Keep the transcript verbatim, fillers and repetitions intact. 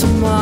Tomorrow.